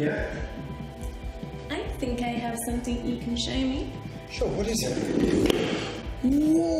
Yeah. I think I have something you can show me. Sure, what is it? Whoa!